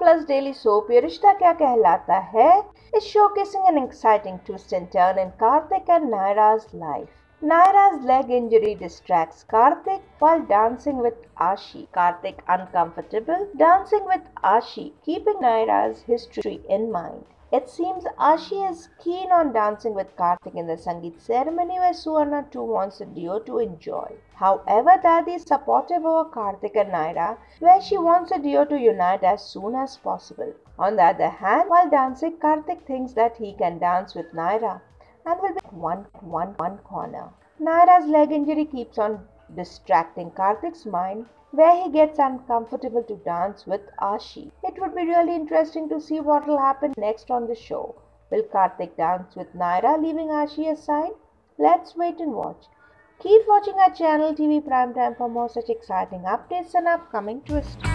plus daily soap Yeh Rishta Kya Kehlata Hai is showcasing an exciting twist and turn in Kartik and Naira's life. Naira's leg injury distracts Kartik while dancing with Ashi. Kartik uncomfortable dancing with Ashi, keeping Naira's history in mind. It seems Ashi is keen on dancing with Kartik in the Sangeet ceremony where Suarna too wants the duo to enjoy. However, Dadi is supportive over Kartik and Naira where she wants the duo to unite as soon as possible. On the other hand, while dancing, Kartik thinks that he can dance with Naira and will be one corner. Naira's leg injury keeps on distracting Kartik's mind where he gets uncomfortable to dance with Ashi. It would be really interesting to see what will happen next on the show. Will Kartik dance with Naira, leaving Ashi aside? Let's wait and watch. Keep watching our channel TV Prime Time for more such exciting updates and upcoming twists.